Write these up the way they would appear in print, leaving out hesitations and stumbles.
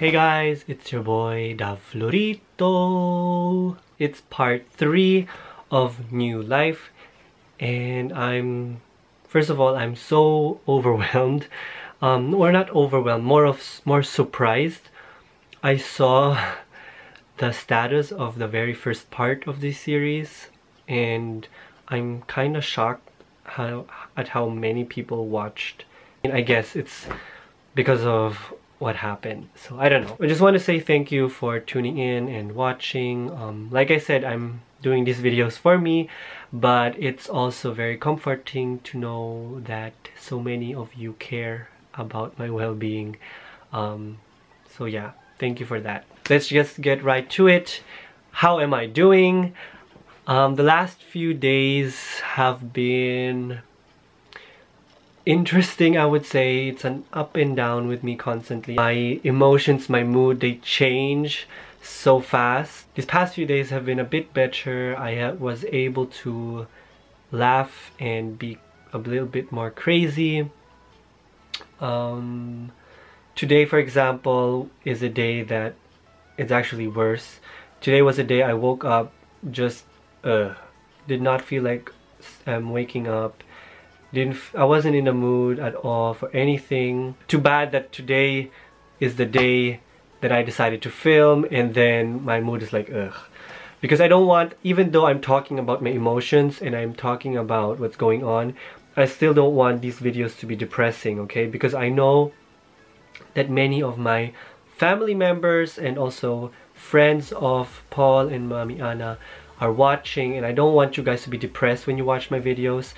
Hey guys, it's your boy Da Florito. It's part 3 of New Life, and first of all I'm so overwhelmed. Or not overwhelmed, more surprised. I saw the status of the very first part of this series, and I'm kind of shocked at how many people watched. And I guess it's because of what happened, so I don't know. I just want to say thank you for tuning in and watching. Like I said, I'm doing these videos for me, but it's also very comforting to know that so many of you care about my well-being. So yeah, thank you for that. Let's just get right to it. How am I doing? The last few days have been interesting, I would say. It's an up and down with me constantly. My emotions, my mood, they change so fast. These past few days have been a bit better. I was able to laugh and be a little bit more crazy. Today, for example, is a day that it's actually worse. Today was a day I woke up just did not feel like I'm waking up. I wasn't in the mood at all for anything. Too bad that today is the day that I decided to film, and then my mood is like, ugh. Because I don't want, even though I'm talking about my emotions and I'm talking about what's going on, I still don't want these videos to be depressing, okay? Because I know that many of my family members and also friends of Paul and Mommy Anna are watching, and I don't want you guys to be depressed when you watch my videos.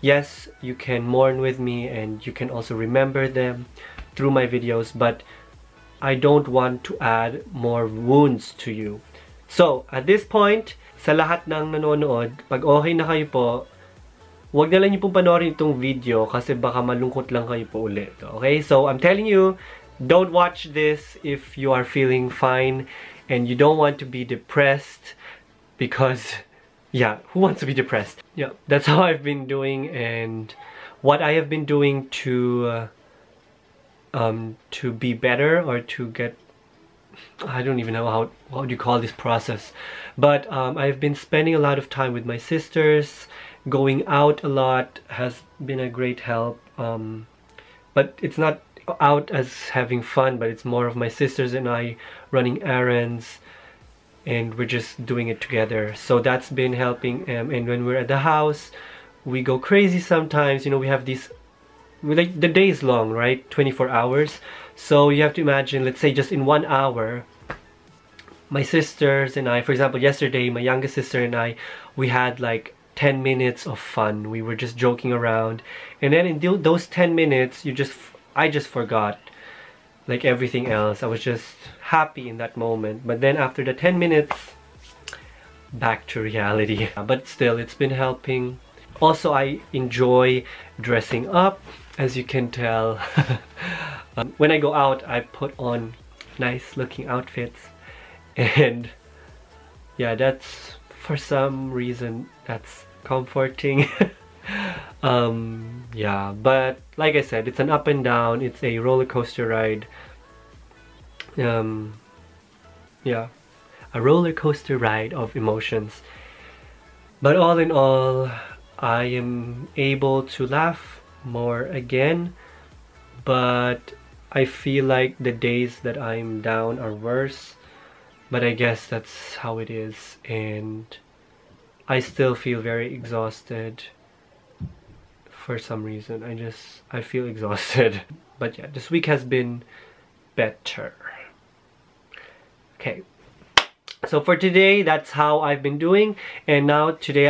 Yes, you can mourn with me and you can also remember them through my videos, but I don't want to add more wounds to you. So, at this point, sa lahat ng nanonood, pag okay na kayo po, huwag na lang niyo pong panoorin itong video kasi baka malungkot lang kayo po ulit. Okay? So, I'm telling you, don't watch this if you are feeling fine and you don't want to be depressed, because yeah, who wants to be depressed? Yeah, that's how I've been doing, and what I have been doing to be better, or to get, I don't even know how, what do you call this process, but I've been spending a lot of time with my sisters. Going out a lot has been a great help, but it's not out as having fun, but it's more of my sisters and I running errands, and we're just doing it together. So that's been helping. And when we're at the house, we go crazy sometimes. You know, we have these, like, the day is long, right? 24 hours. So you have to imagine, let's say just in 1 hour, my sisters and I, for example, yesterday, my youngest sister and I, we had like 10 minutes of fun. We were just joking around. And then in those 10 minutes, I just forgot, like, everything else. I was just happy in that moment, but then after the 10 minutes, back to reality. But still, it's been helping. Also, I enjoy dressing up, as you can tell. When I go out, I put on nice looking outfits, and yeah, that's, for some reason, that's comforting. Yeah, but like I said, it's an up and down, it's a roller coaster ride. Yeah, a roller coaster ride of emotions. But all in all, I am able to laugh more again, but I feel like the days that I'm down are worse, but I guess that's how it is. And I still feel very exhausted. For some reason, I feel exhausted. But yeah, this week has been better. Okay, so for today, that's how I've been doing. And now today,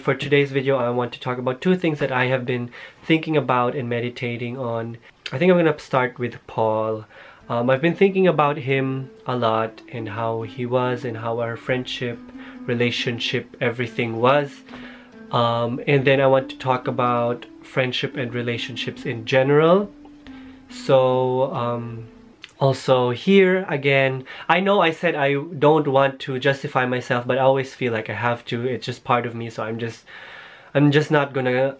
for today's video, I want to talk about two things that I have been thinking about and meditating on. I think I'm gonna start with Paul. I've been thinking about him a lot, and how he was, and how our friendship, relationship, everything was. And then I want to talk about friendship and relationships in general. So also here again, I know I said I don't want to justify myself, but I always feel like I have to. It's just part of me, so I'm just not gonna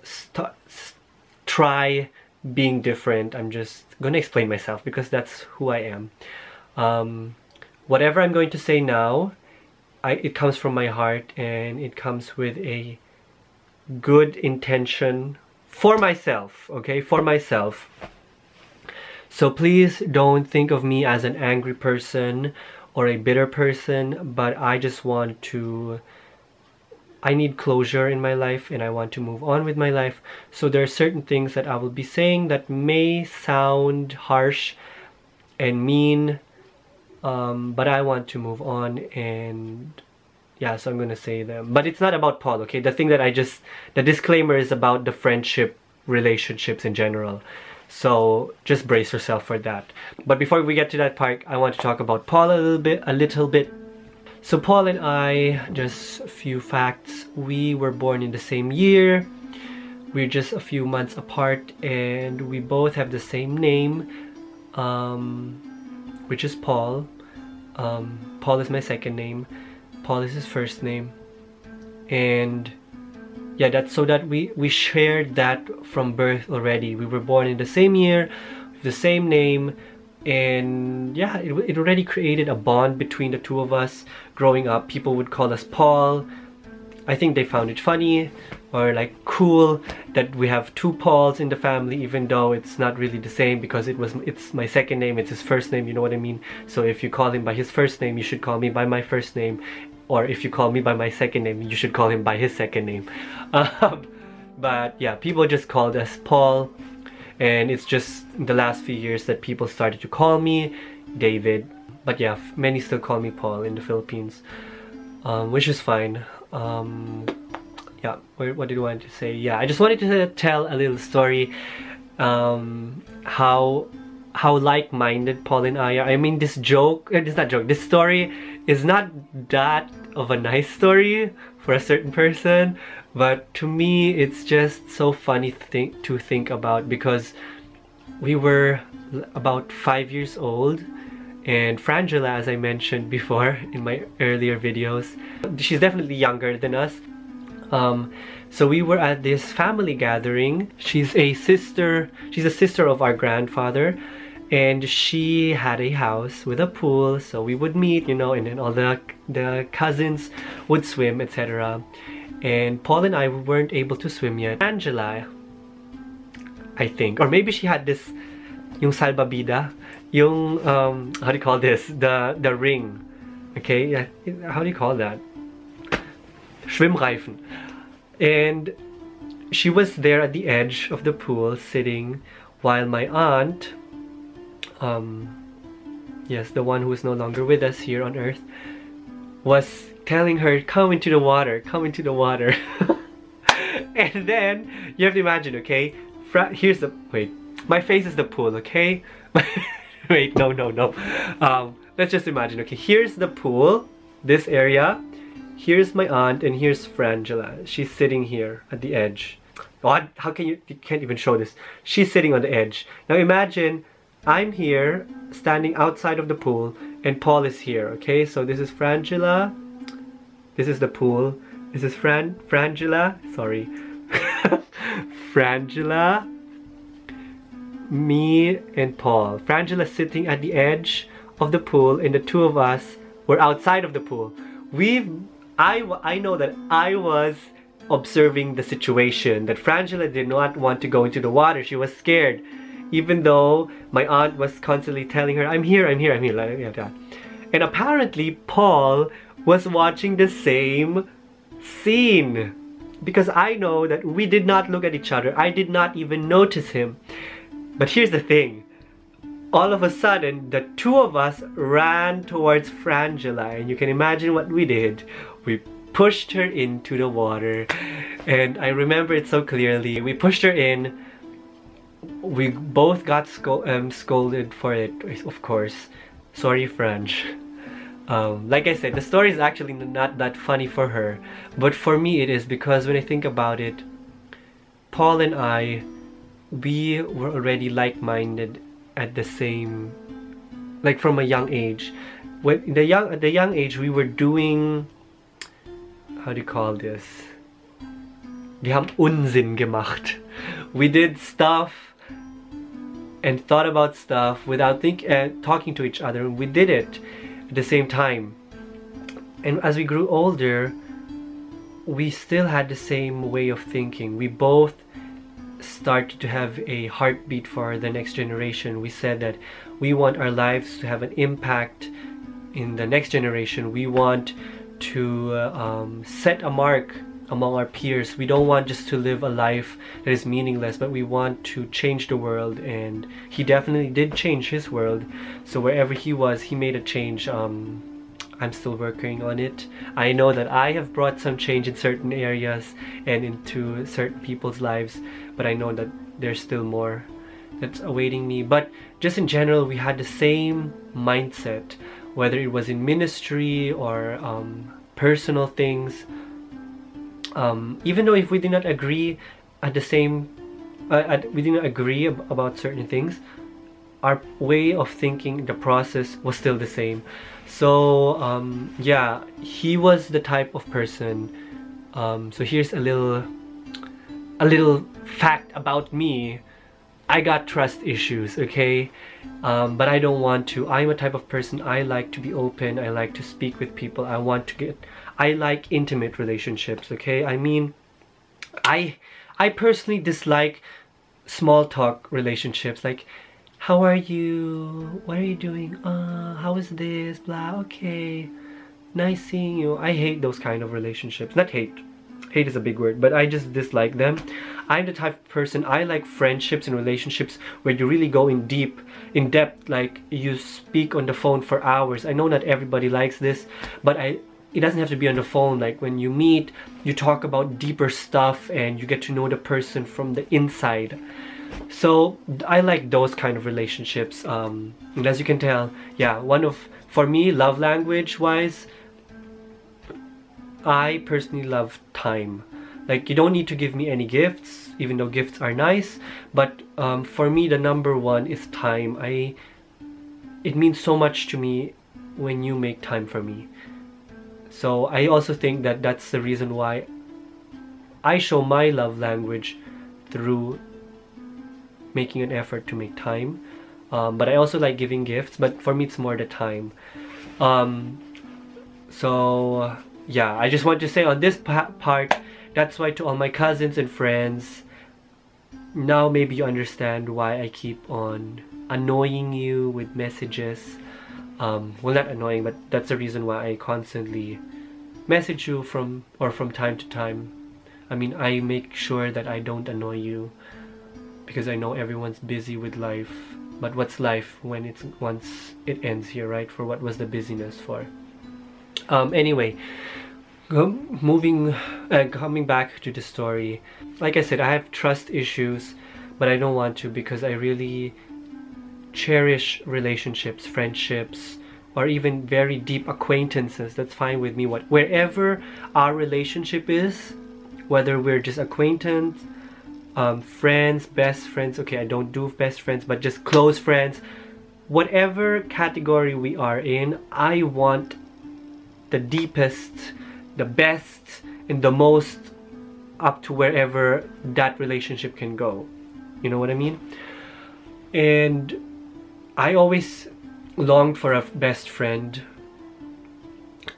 try being different. I'm just gonna explain myself, because that's who I am. Whatever I'm going to say now, it comes from my heart, and it comes with a good intention for myself, okay? For myself. So please don't think of me as an angry person or a bitter person, but I just want to... I need closure in my life, and I want to move on with my life. So there are certain things that I will be saying that may sound harsh and mean, but I want to move on, and yeah, so I'm going to say them. But it's not about Paul, okay? The thing that the disclaimer is about the friendship relationships in general. So just brace yourself for that. But before we get to that part, I want to talk about Paul a little bit. So Paul and I, just a few facts, we were born in the same year. We're just a few months apart, and we both have the same name, which is Paul. Paul is my second name. Paul is his first name. And yeah, that's so that we shared that from birth already. We were born in the same year, with the same name. And yeah, it already created a bond between the two of us. Growing up, people would call us Paul. I think they found it funny or like cool that we have two Pauls in the family, even though it's not really the same, because it's my second name, it's his first name, you know what I mean? So if you call him by his first name, you should call me by my first name, or if you call me by my second name, you should call him by his second name. But yeah, people just called us Paul. And it's just in the last few years that people started to call me David. But yeah, many still call me Paul in the Philippines, which is fine. Yeah, what did I want to say? Yeah, I just wanted to tell a little story, how like-minded Paul and I are. I mean, this story is not that of a nice story for a certain person, but to me, it's just so funny to think about, because we were about 5 years old, and Frangela, as I mentioned before in my earlier videos, she's definitely younger than us. So we were at this family gathering. She's a sister of our grandfather, and she had a house with a pool, so we would meet, you know, and then all the cousins would swim, etc. And Paul and I weren't able to swim yet. Angela, I think, or maybe she had this, yung salvavida, yung how do you call this? The ring, okay? How do you call that? Schwimmreifen. And she was there at the edge of the pool, sitting, while my aunt, yes, the one who is no longer with us here on Earth, was telling her, come into the water, come into the water. And then, you have to imagine, okay? My face is the pool, okay? Wait, no. Let's just imagine, okay? Here's the pool, this area. Here's my aunt, and here's Frangela. She's sitting here at the edge. God, how can you can't even show this. She's sitting on the edge. Now imagine, I'm here, standing outside of the pool, and Paul is here, okay? So this is Frangela. This is the pool. This is Frangela. Sorry. Frangela. Me and Paul. Frangela sitting at the edge of the pool, and the two of us were outside of the pool. I know that I was observing the situation, that Frangela did not want to go into the water. She was scared, even though my aunt was constantly telling her, I'm here, like that. And apparently Paul was watching the same scene, because I know that we did not look at each other. I did not even notice him. But here's the thing. All of a sudden, the two of us ran towards Frangela, and you can imagine what we did. We pushed her into the water, and I remember it so clearly. We pushed her in. We both got scolded for it, of course. Sorry, Frange. Like I said, the story is actually not that funny for her, but for me it is, because when I think about it, Paul and I, we were already like-minded at the same, like from a young age. When at the young age, we were doing, how do you call this? Wir haben Unsinn gemacht. We did stuff and thought about stuff without talking to each other. We did it at the same time. And as we grew older, we still had the same way of thinking. We both started to have a heartbeat for the next generation. We said that we want our lives to have an impact in the next generation. We want to set a mark among our peers. We don't want just to live a life that is meaningless, but we want to change the world. And he definitely did change his world. So wherever he was, he made a change. I'm still working on it. I know that I have brought some change in certain areas and into certain people's lives, but I know that there's still more that's awaiting me. But just in general, we had the same mindset, whether it was in ministry or personal things. Even though if we did not agree at the same, we did not agree about certain things, our way of thinking, the process was still the same. So yeah, he was the type of person. So here's a little fact about me. I got trust issues, okay? But I don't want to. I'm a type of person, I like to be open, I like to speak with people, I like intimate relationships, okay? I mean, I personally dislike small talk relationships, like, how are you? What are you doing? How is this? Blah, okay. Nice seeing you. I hate those kind of relationships. Not hate. Hate is a big word, but I just dislike them. I'm the type of person, I like friendships and relationships where you really go in depth, like you speak on the phone for hours. I know not everybody likes this, but it doesn't have to be on the phone. Like when you meet, you talk about deeper stuff and you get to know the person from the inside. So I like those kind of relationships, and as you can tell, yeah, for me, love language wise, I personally love time. Like, you don't need to give me any gifts, even though gifts are nice, but for me the #1 is time. It means so much to me when you make time for me. So I also think that that's the reason why I show my love language through making an effort to make time, but I also like giving gifts, but for me it's more the time. So yeah, I just want to say on this part, that's why to all my cousins and friends, now maybe you understand why I keep on annoying you with messages. Well, not annoying, but that's the reason why I constantly message you from time to time. I mean, I make sure that I don't annoy you, because I know everyone's busy with life, but what's life when once it ends here, right? For what was the busyness for? Anyway, coming back to the story, like I said, I have trust issues, but I don't want to, because I really cherish relationships, friendships, or even very deep acquaintances. That's fine with me. Wherever our relationship is, whether we're just acquaintance, friends, best friends, okay, I don't do best friends, but just close friends, whatever category we are in, I want the deepest, the best, and the most, up to wherever that relationship can go. You know what I mean? And I always longed for a best friend,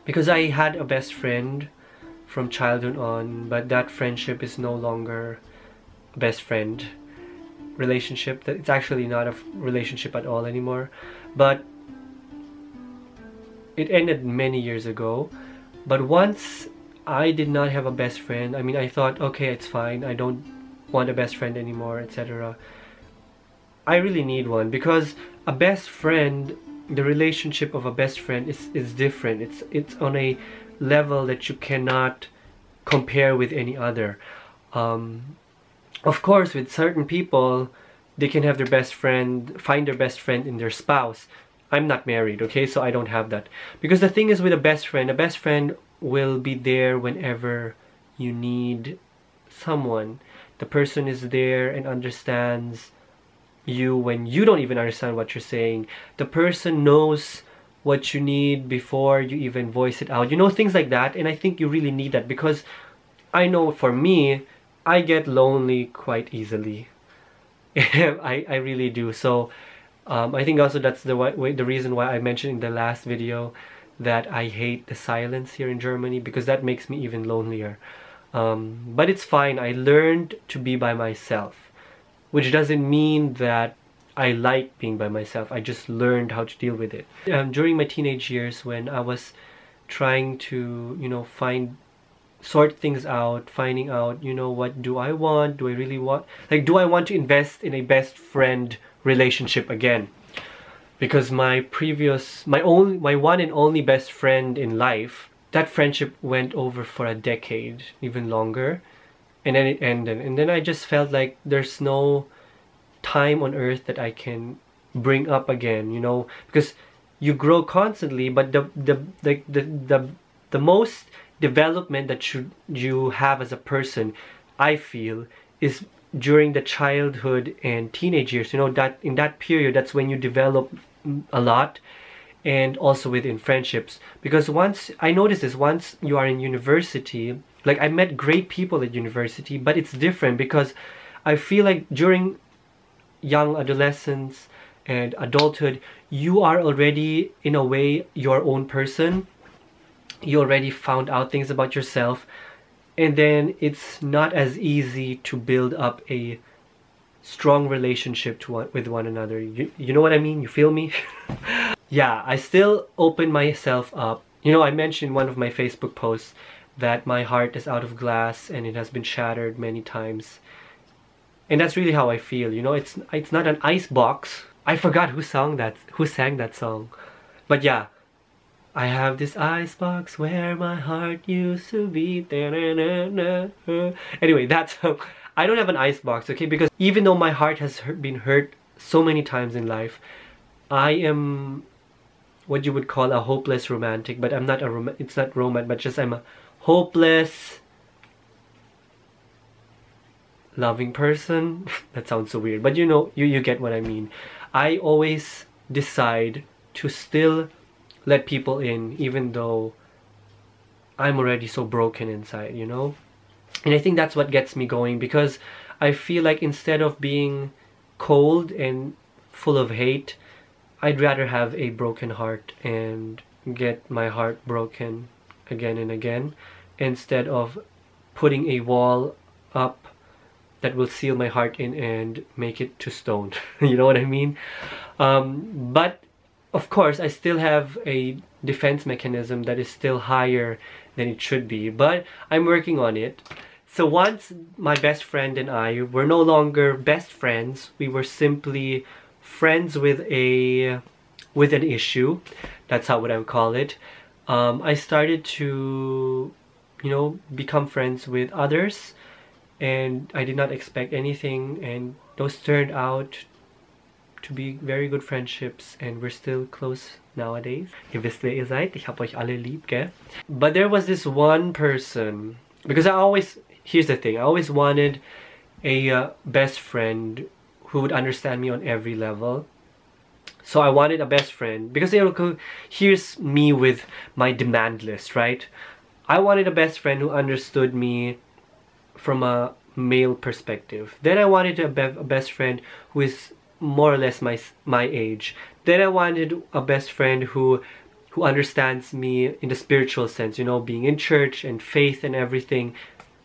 because I had a best friend from childhood on, but that friendship is no longer best friend relationship. That it's actually not a relationship at all anymore, but it ended many years ago. But once I did not have a best friend, I mean, I thought, okay, it's fine, I don't want a best friend anymore, etc. I really need one, because a best friend, the relationship of a best friend is different. It's on a level that you cannot compare with any other. Of course, with certain people, they can have their best friend, find their best friend in their spouse. I'm not married, okay, so I don't have that. Because the thing is, with a best friend will be there whenever you need someone. The person is there and understands you when you don't even understand what you're saying. The person knows what you need before you even voice it out. You know, things like that, and I think you really need that, because I know for me, I get lonely quite easily. I really do. So I think also that's the reason why I mentioned in the last video that I hate the silence here in Germany, because that makes me even lonelier. But it's fine. I learned to be by myself, which doesn't mean that I like being by myself. I just learned how to deal with it. During my teenage years, when I was trying to, you know, sort things out, finding out, you know, what do I want? Do I really want, like, do I want to invest in a best friend relationship again? Because my previous, my one and only best friend in life, that friendship went over for a decade, even longer, and then it ended. And then I just felt like there's no time on earth that I can bring up again, you know, because you grow constantly, but the most development that you have as a person, I feel, is during the childhood and teenage years, you know, that in that period, that's when you develop a lot, and also within friendships. Because once I noticed this, once you are in university, like, I met great people at university, but it's different because I feel like during young adolescence and adulthood, you are already in a way your own person. You already found out things about yourself. And then it's not as easy to build up a strong relationship with one another. You know what I mean? You feel me? Yeah, I still open myself up. You know, I mentioned in one of my Facebook posts that my heart is out of glass and it has been shattered many times. And that's really how I feel. You know, it's not an ice box. I forgot who sang that song. But yeah. I have this icebox where my heart used to be. Anyway, that's... I don't have an icebox, okay? Because even though my heart has been hurt so many times in life, I am what you would call a hopeless romantic. But I'm not a romantic. It's not romance, but just I'm a hopeless loving person. That sounds so weird. But you know, you get what I mean. I always decide to still let people in, even though I'm already so broken inside, you know? And I think that's what gets me going, because I feel like instead of being cold and full of hate, I'd rather have a broken heart and get my heart broken again and again, instead of putting a wall up that will seal my heart in and make it to stone. You know what I mean? But of course, I still have a defense mechanism that is still higher than it should be, but I'm working on it. So once my best friend and I were no longer best friends, we were simply friends with an issue. That's how would I would call it. I started to, you know, become friends with others, and I did not expect anything, and those turned out to be very good friendships, and we're still close nowadays. Ihr wisst, wer ihr seid. Ich hab euch alle lieb, gell? But there was this one person, because I always, here's the thing, I always wanted a best friend who would understand me on every level. So I wanted a best friend, because, you know, here's me with my demand list, right? I wanted a best friend who understood me from a male perspective. Then I wanted a best friend who is more or less my age. Then I wanted a best friend who understands me in the spiritual sense, you know, being in church and faith and everything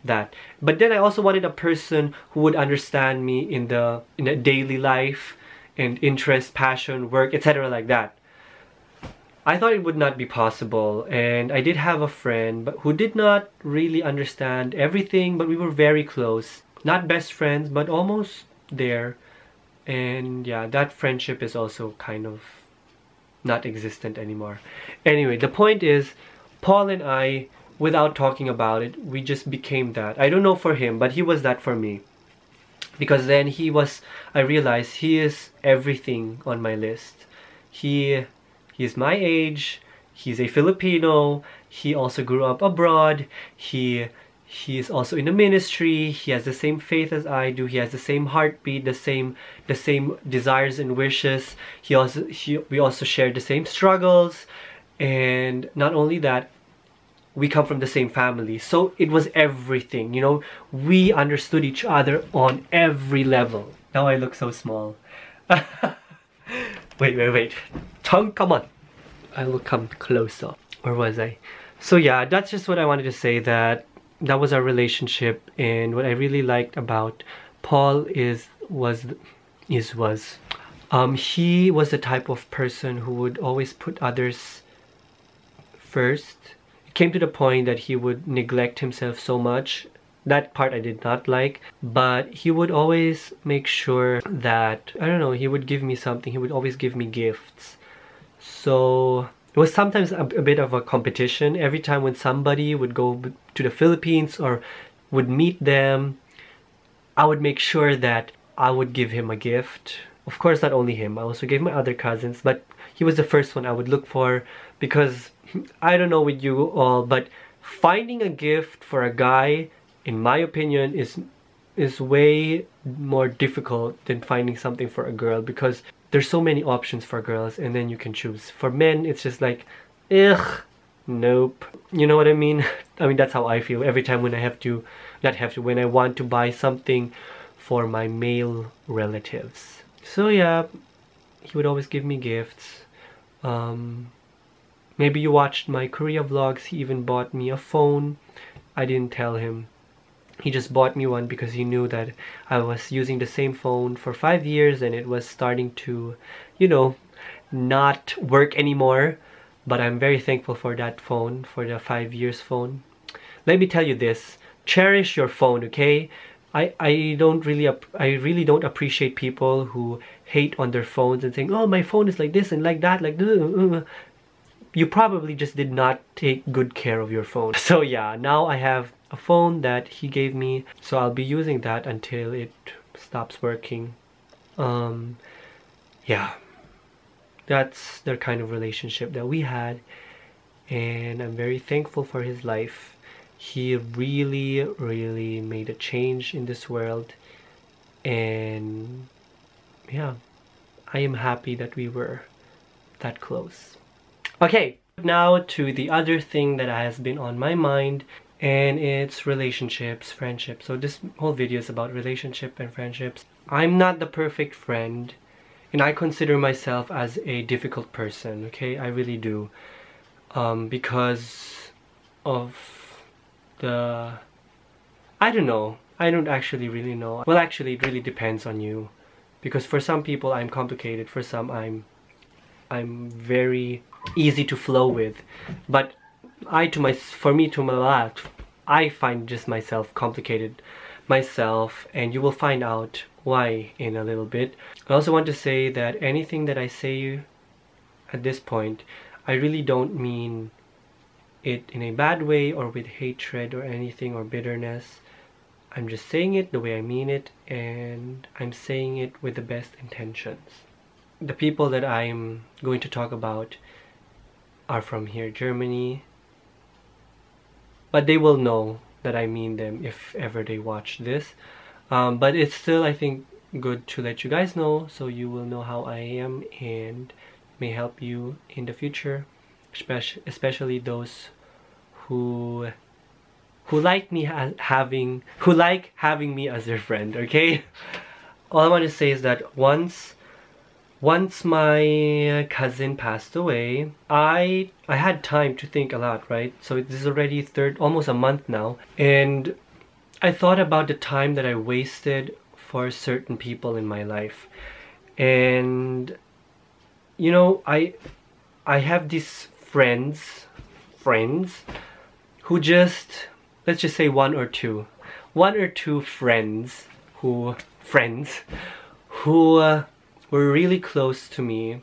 that. But then I also wanted a person who would understand me in the daily life and interest, passion, work, etc., like that. I thought it would not be possible, and I did have a friend but who did not really understand everything, but we were very close. Not best friends, but almost there. And yeah, that friendship is also kind of not existent anymore. Anyway, the point is, Paul and I, without talking about it, we just became that. I don't know for him, but he was that for me. Because then he was, I realized he is everything on my list. He is my age, he's a Filipino, he also grew up abroad, he is also in the ministry, he has the same faith as I do, he has the same heartbeat, the same desires and wishes. We also share the same struggles, and not only that, we come from the same family. So it was everything, you know, we understood each other on every level. Now I look so small. Wait. Tongue, come on. I will come closer. Where was I? So yeah, that's just what I wanted to say, that was our relationship, and what I really liked about Paul was he was the type of person who would always put others first. It came to the point that he would neglect himself so much. That part I did not like, but he would always make sure that, I don't know, he would give me something, he would always give me gifts. So it was sometimes a bit of a competition. Every time when somebody would go to the Philippines or would meet them, I would make sure that I would give him a gift. Of course, not only him, I also gave my other cousins, but he was the first one I would look for, because I don't know with you all, but finding a gift for a guy, in my opinion, is way more difficult than finding something for a girl, because there's so many options for girls and then you can choose. For men, it's just like, ugh, nope. You know what I mean? I mean, that's how I feel every time when I have to, when I want to buy something for my male relatives. So yeah, he would always give me gifts. Maybe you watched my Korea vlogs, he even bought me a phone. I didn't tell him. He just bought me one because he knew that I was using the same phone for 5 years and it was starting to, you know, not work anymore. But I'm very thankful for that phone, for the 5 years phone. Let me tell you this, cherish your phone, okay? I really don't appreciate people who hate on their phones and saying, oh, my phone is like this and like that, like you probably just did not take good care of your phone. So yeah, now I have a phone that he gave me, so I'll be using that until it stops working. Yeah, that's the kind of relationship that we had, and I'm very thankful for his life. He really made a change in this world, and yeah, I am happy that we were that close. Okay, now to the other thing that has been on my mind, and it's relationships, friendships. So this whole video is about relationship and friendships. I'm not the perfect friend, and I consider myself as a difficult person, okay? I really do. Because of the... I don't know. I don't actually really know. Well, actually, it really depends on you. Because for some people, I'm complicated. For some, I'm very easy to flow with. But I find just myself complicated myself, and you will find out why in a little bit. I also want to say that anything that I say at this point, I really don't mean it in a bad way or with hatred or anything or bitterness. I'm just saying it the way I mean it, and I'm saying it with the best intentions. The people that I'm going to talk about are from here, Germany. But they will know that I mean them if ever they watch this. But it's still, I think, good to let you guys know, so you will know how I am and may help you in the future. Especially those who like having me as their friend. Okay. All I want to say is that once my cousin passed away, I had time to think a lot, right? So this is already almost a month now, and I thought about the time that I wasted for certain people in my life. And you know, I have these friends who just, let's just say one or two friends who were really close to me,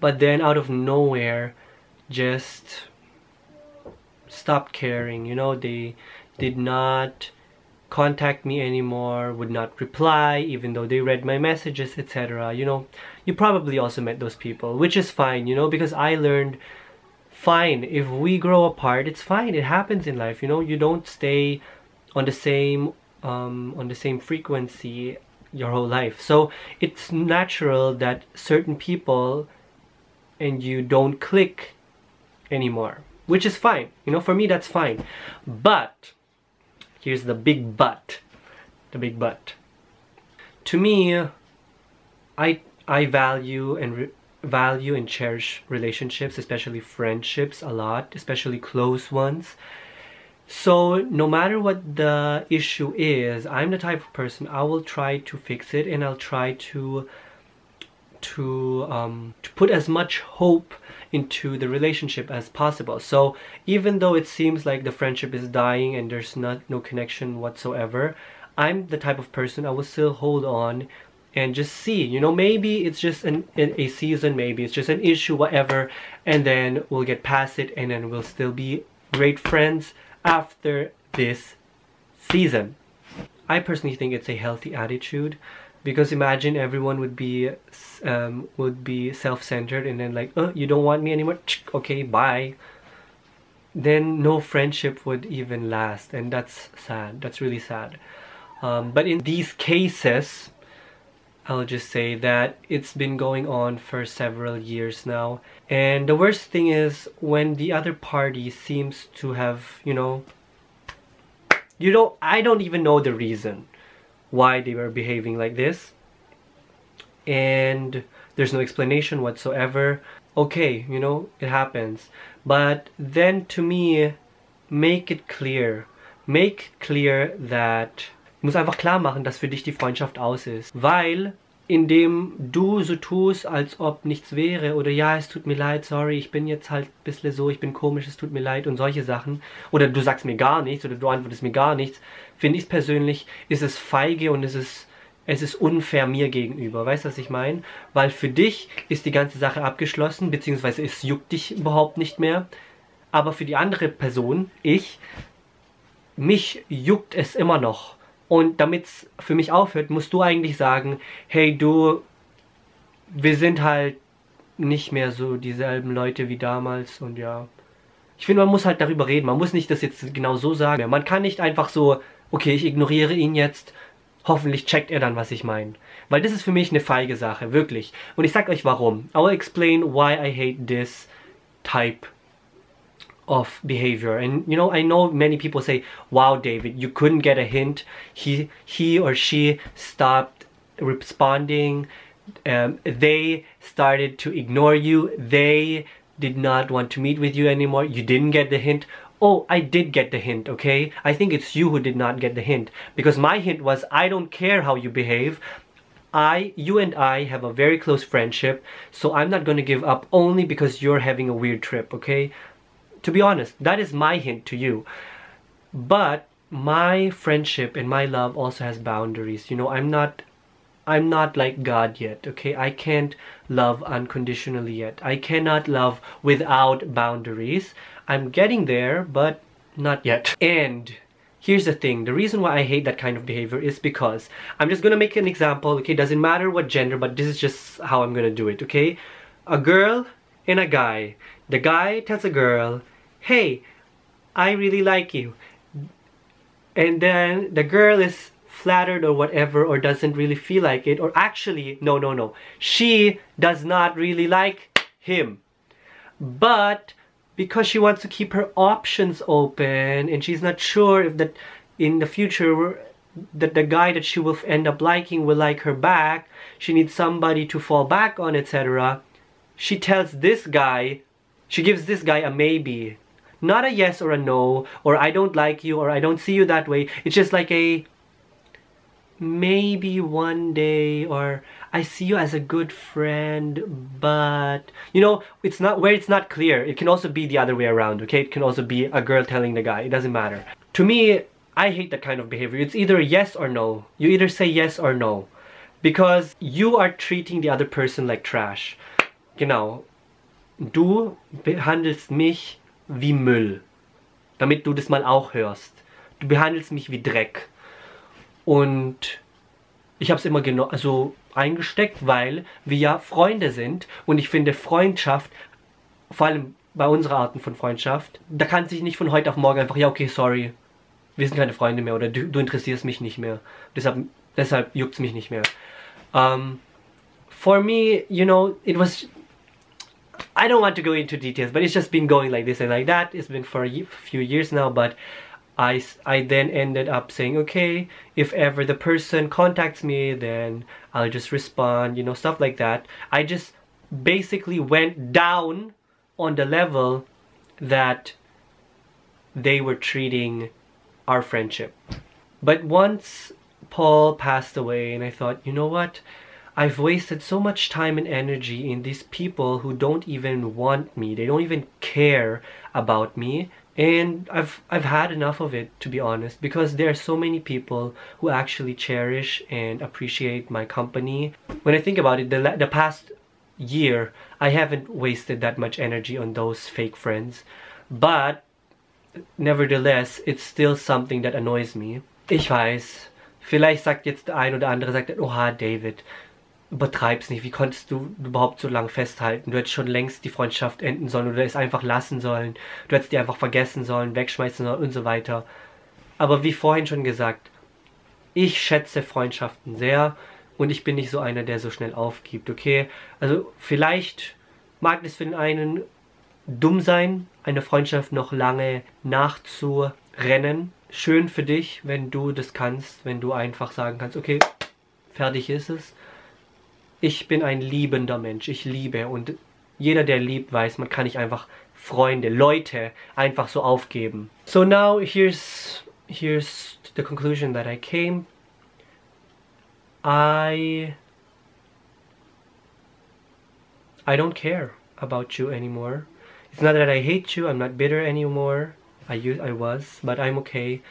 but then out of nowhere just stopped caring. You know, they did not contact me anymore, would not reply even though they read my messages, etc. You know, you probably also met those people, which is fine, you know, because I learned, fine, if we grow apart, it's fine, it happens in life. You know, you don't stay on the same frequency your whole life. So it's natural that certain people and you don't click anymore, which is fine. You know, for me, that's fine. But here's the big but. to me, I value and cherish relationships, especially friendships, a lot, especially close ones. So no matter what the issue is, I'm the type of person, I will try to fix it, and I'll try to put as much hope into the relationship as possible. So even though it seems like the friendship is dying and there's no connection whatsoever, I'm the type of person, I will still hold on and just see, you know, maybe it's just a season, maybe it's just an issue, whatever, and then we'll get past it, and then we'll still be great friends after this season. I personally think it's a healthy attitude. Because imagine everyone would be self-centered, and then like, oh, you don't want me anymore? Okay, bye. Then no friendship would even last, and that's sad. That's really sad. But in these cases, I'll just say that it's been going on for several years now. And the worst thing is when the other party seems to have, you know, I don't even know the reason why they were behaving like this, and there's no explanation whatsoever. Okay, you know, it happens. But then, to me, make it clear that, du musst einfach klar machen, dass für dich die Freundschaft aus ist, weil indem du so tust, als ob nichts wäre, oder ja, es tut mir leid, sorry, ich bin jetzt halt ein bisschen so, ich bin komisch, es tut mir leid und solche Sachen, oder du sagst mir gar nichts, oder du antwortest mir gar nichts, finde ich persönlich, ist es feige, und es ist unfair mir gegenüber, weißt du, was ich meine? Weil für dich ist die ganze Sache abgeschlossen, beziehungsweise es juckt dich überhaupt nicht mehr, aber für die andere Person, mich juckt es immer noch. Und damit es für mich aufhört, musst du eigentlich sagen, hey du, wir sind halt nicht mehr so dieselben Leute wie damals, und ja. Ich finde, man muss halt darüber reden, man muss nicht das jetzt genau so sagen. Man kann nicht einfach so, okay, ich ignoriere ihn jetzt, hoffentlich checkt er dann, was ich meine. Weil das ist für mich eine feige Sache, wirklich. Und ich sag euch warum. I will explain why I hate this type of behavior. And you know, I know many people say, wow David, you couldn't get a hint, he or she stopped responding, they started to ignore you, they did not want to meet with you anymore, you didn't get the hint. Oh, I did get the hint, okay? I think it's you who did not get the hint, because my hint was, I don't care how you behave, you and I have a very close friendship, so I'm not gonna give up only because you're having a weird trip, okay? To be honest, that is my hint to you. But my friendship and my love also has boundaries. You know, I'm not like God yet, okay? I can't love unconditionally yet. I cannot love without boundaries. I'm getting there, but not yet. And here's the thing, the reason why I hate that kind of behavior is because, I'm just gonna make an example, okay? Doesn't matter what gender, but this is just how I'm gonna do it, okay? A girl and a guy. The guy tells a girl, hey, I really like you, and then the girl is flattered or whatever, or doesn't really feel like it, or actually no, she does not really like him, but because she wants to keep her options open, and she's not sure if that in the future that the guy that she will end up liking will like her back, she needs somebody to fall back on, etc. She tells this guy, she gives this guy a maybe, not a yes or a no, or I don't like you, or I don't see you that way. It's just like a maybe one day, or I see you as a good friend, but you know, it's not where it's not clear. It can also be the other way around, okay? It can also be a girl telling the guy, it doesn't matter. To me, I hate that kind of behavior. It's either a yes or no. You either say yes or no, because you are treating the other person like trash. Genau. Du behandelst mich wie Müll, damit du das mal auch hörst. Du behandelst mich wie Dreck. Und ich habe es immer also eingesteckt, weil wir ja Freunde sind. Und ich finde Freundschaft, vor allem bei unserer Arten von Freundschaft, da kann sich nicht von heute auf morgen einfach, ja okay, sorry, wir sind keine Freunde mehr, oder du interessierst mich nicht mehr. Deshalb juckt es mich nicht mehr. For me, you know, it was... I don't want to go into details, but it's just been going like this and like that. It's been for a few years now, but I then ended up saying, okay, if ever the person contacts me, then I'll just respond, you know, stuff like that. I just basically went down on the level that they were treating our friendship. But once Paul passed away, and I thought, you know what? I've wasted so much time and energy in these people who don't even want me. They don't even care about me. And I've had enough of it, to be honest, because there are so many people who actually cherish and appreciate my company. When I think about it, the past year, I haven't wasted that much energy on those fake friends. But nevertheless, it's still something that annoys me. Ich weiß, vielleicht sagt jetzt der ein oder andere, sagt, oha, David, übertreib's nicht, wie konntest du überhaupt so lange festhalten? Du hättest schon längst die Freundschaft enden sollen oder es einfach lassen sollen. Du hättest die einfach vergessen sollen, wegschmeißen sollen und so weiter. Aber wie vorhin schon gesagt, ich schätze Freundschaften sehr und ich bin nicht so einer, der so schnell aufgibt, okay? Also vielleicht mag es für den einen dumm sein, eine Freundschaft noch lange nachzurennen. Schön für dich, wenn du das kannst, wenn du einfach sagen kannst, okay, fertig ist es. Ich bin ein liebender Mensch, ich liebe, und jeder, der liebt, weiß, man kann nicht einfach Freunde, Leute einfach so aufgeben. So now here's the conclusion that I came. I don't care about you anymore. It's not that I hate you, I'm not bitter anymore. I was, but I'm okay.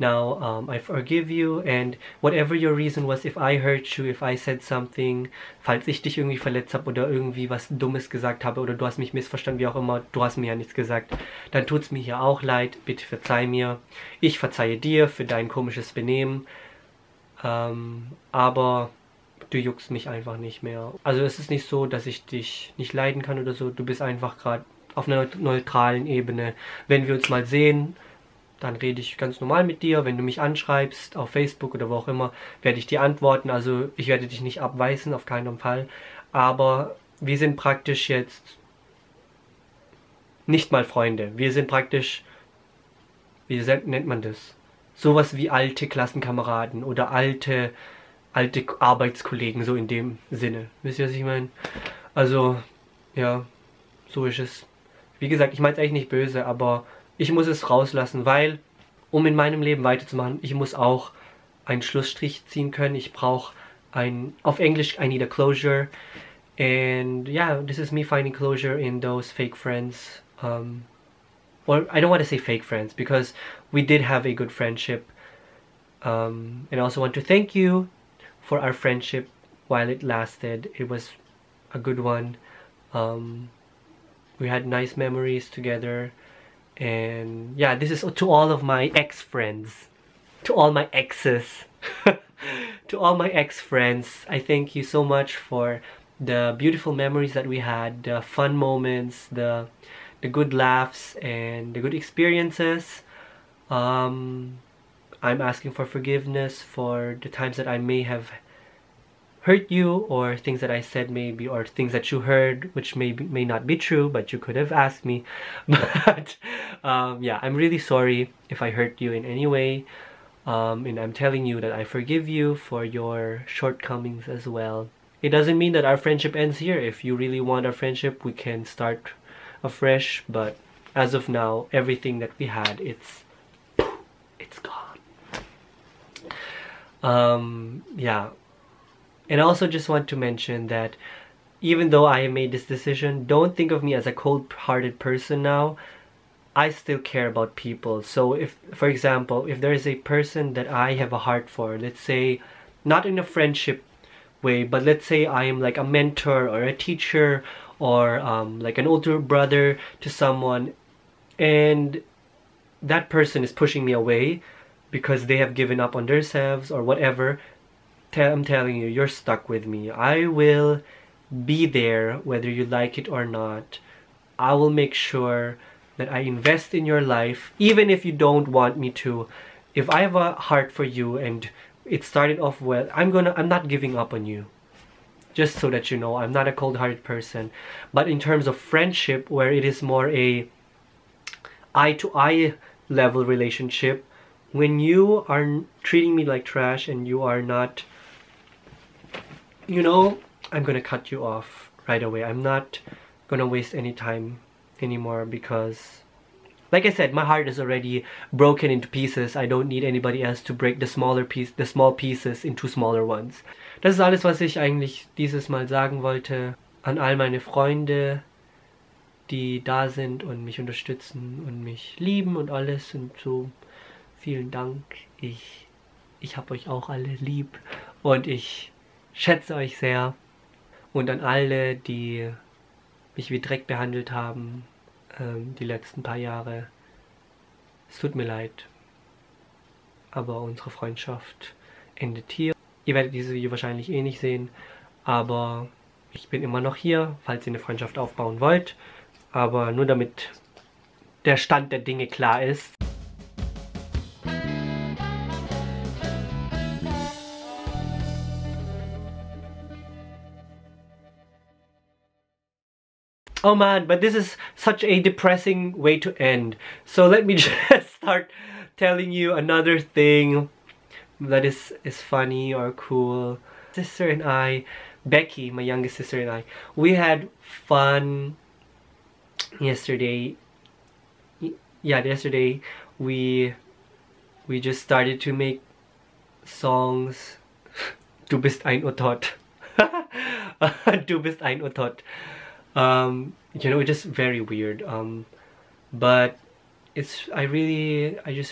Now I forgive you, and whatever your reason was, if I hurt you, if I said something, falls ich dich irgendwie verletzt habe oder irgendwie was Dummes gesagt habe oder du hast mich missverstanden, wie auch immer, du hast mir ja nichts gesagt, dann tut's mir hier auch leid, bitte verzeih mir. Ich verzeihe dir für dein komisches Benehmen, aber du juckst mich einfach nicht mehr. Also es ist nicht so, dass ich dich nicht leiden kann oder so, du bist einfach gerade auf einer neutralen Ebene. Wenn wir uns mal sehen, dann rede ich ganz normal mit dir. Wenn du mich anschreibst, auf Facebook oder wo auch immer, werde ich dir antworten. Also ich werde dich nicht abweisen, auf keinen Fall. Aber wir sind praktisch jetzt nicht mal Freunde. Wir sind praktisch, wie nennt man das? Sowas wie alte Klassenkameraden oder alte Arbeitskollegen, so in dem Sinne. Wisst ihr, was ich meine? Also, ja, so ist es. Wie gesagt, ich meine es eigentlich nicht böse, aber ich muss es rauslassen, weil, um in meinem Leben weiterzumachen, ich muss auch einen Schlussstrich ziehen können. Ich brauche ein, auf Englisch, I need a closure. And yeah, this is me finding closure in those fake friends. Well, I don't want to say fake friends, because we did have a good friendship. And I also want to thank you for our friendship while it lasted. It was a good one. We had nice memories together. And yeah, this is to all of my ex-friends, to all my exes, to all my ex-friends, I thank you so much for the beautiful memories that we had, the fun moments, the good laughs, and the good experiences. I'm asking for forgiveness for the times that I may have hurt you, or things that I said maybe, or things that you heard, which may not be true, but you could have asked me. But yeah, I'm really sorry if I hurt you in any way, and I'm telling you that I forgive you for your shortcomings as well. It doesn't mean that our friendship ends here. If you really want our friendship, we can start afresh, but as of now, everything that we had, it's gone. Yeah. And I also just want to mention that even though I have made this decision, don't think of me as a cold-hearted person now. I still care about people. So if, for example, if there is a person that I have a heart for, let's say, not in a friendship way, but let's say I am like a mentor or a teacher or like an older brother to someone, and that person is pushing me away because they have given up on themselves or whatever, I'm telling you, you're stuck with me. I will be there whether you like it or not. I will make sure that I invest in your life, even if you don't want me to. If I have a heart for you and it started off well, I'm not giving up on you. Just so that you know, I'm not a cold-hearted person. But in terms of friendship, where it is more a eye-to-eye level relationship. When you are treating me like trash and you are not, you know, I'm gonna cut you off right away. I'm not gonna waste any time anymore because, like I said, my heart is already broken into pieces. I don't need anybody else to break the small pieces into smaller ones. Das ist alles, was ich eigentlich dieses Mal sagen wollte an all meine Freunde, die da sind und mich unterstützen und mich lieben und alles und so. Vielen Dank. Ich habe euch auch alle lieb und ich schätze euch sehr. Und an alle, die mich wie Dreck behandelt haben die letzten paar Jahre. Es tut mir leid, aber unsere Freundschaft endet hier. Ihr werdet dieses Video wahrscheinlich eh nicht sehen, aber ich bin immer noch hier, falls ihr eine Freundschaft aufbauen wollt. Aber nur damit der Stand der Dinge klar ist. Oh man, but this is such a depressing way to end. So let me just start telling you another thing that is funny or cool. Sister and I, Becky, my youngest sister and I, we had fun yesterday. Yeah, yesterday we just started to make songs. Du bist ein Otot. Du bist ein Otot. You know, it's just very weird, but I just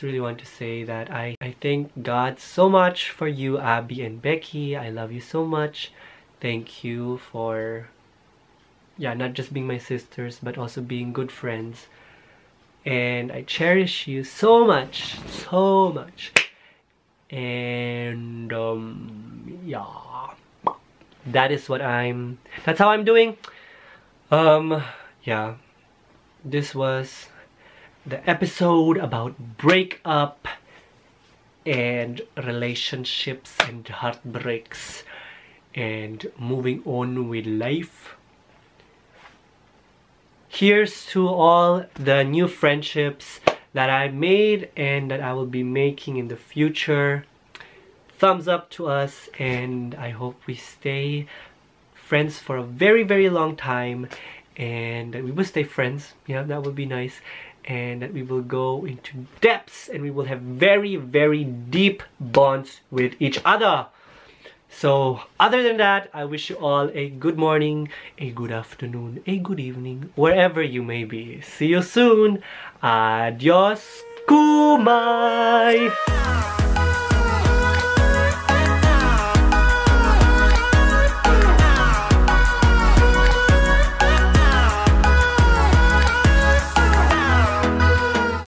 really want to say that I thank God so much for you, Abby and Becky. I love you so much. Thank you for, yeah, not just being my sisters, but also being good friends. And I cherish you so much, so much. And, yeah, that's how I'm doing. Yeah, this was the episode about breakup and relationships and heartbreaks and moving on with life. Here's to all the new friendships that I made and that I will be making in the future. Thumbs up to us, and I hope we stay friends for a very, very long time, and that we will stay friends. Yeah, that would be nice. And that we will go into depths and we will have very, very deep bonds with each other. So other than that, I wish you all a good morning, a good afternoon, a good evening, wherever you may be. See you soon. Adios, kumai.